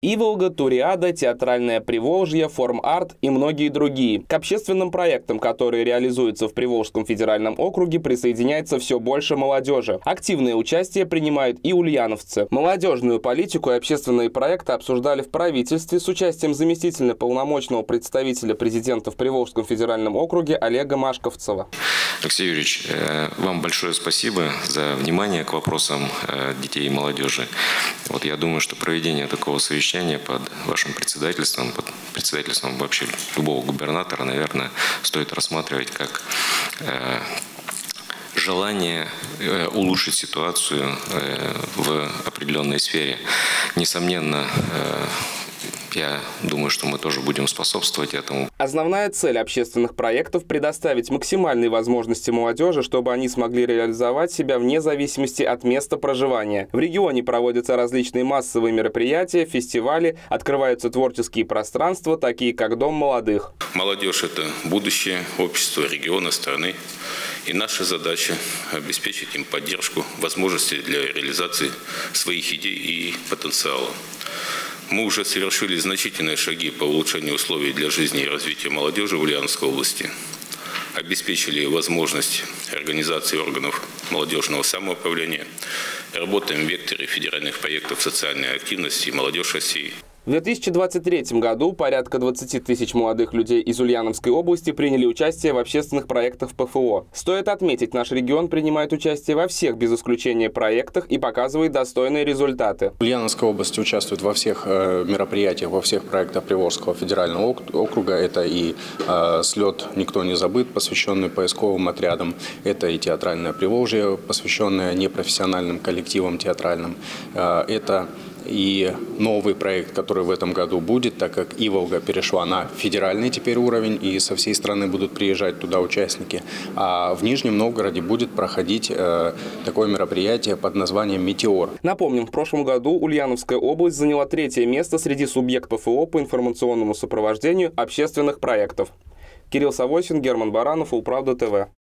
ВолгаТуриада, Театральное Приволжье, ФормАрт и многие другие. К общественным проектам, которые реализуются в Приволжском федеральном округе, присоединяется все больше молодежи. Активное участие принимают и ульяновцы. Молодежную политику и общественные проекты обсуждали в правительстве с участием заместителя полномочного представителя президента в Приволжском федеральном округе Олега Машковцева. Алексей Юрьевич, вам большое спасибо за внимание к вопросам детей и молодежи. Вот я думаю, что проведение такого совещания под вашим председательством, под председательством вообще любого губернатора, наверное, стоит рассматривать как желание улучшить ситуацию в определенной сфере. Несомненно, я думаю, что мы тоже будем способствовать этому. Основная цель общественных проектов – предоставить максимальные возможности молодежи, чтобы они смогли реализовать себя вне зависимости от места проживания. В регионе проводятся различные массовые мероприятия, фестивали, открываются творческие пространства, такие как Дом молодых. Молодежь – это будущее общества, региона, страны. И наша задача – обеспечить им поддержку, возможности для реализации своих идей и потенциала. Мы уже совершили значительные шаги по улучшению условий для жизни и развития молодежи в Ульяновской области. Обеспечили возможность организации органов молодежного самоуправления. Работаем в векторе федеральных проектов социальной активности и молодежь России. В 2023 году порядка 20 тысяч молодых людей из Ульяновской области приняли участие в общественных проектах ПФО. Стоит отметить, наш регион принимает участие во всех, без исключения, проектах и показывает достойные результаты. Ульяновская область участвует во всех мероприятиях, во всех проектах Приволжского федерального округа. Это и «Слёт никто не забыт», посвященный поисковым отрядам. Это и «Театральное Приволжье», посвященное непрофессиональным коллективам театральным. Это и новый проект, который в этом году будет, так как Иволга перешла на федеральный теперь уровень, и со всей страны будут приезжать туда участники. А в Нижнем Новгороде будет проходить такое мероприятие под названием «Метеор». Напомним, в прошлом году Ульяновская область заняла 3-е место среди субъектов ФО по информационному сопровождению общественных проектов. Кирилл Савосин, Герман Баранов, УлПравда ТВ.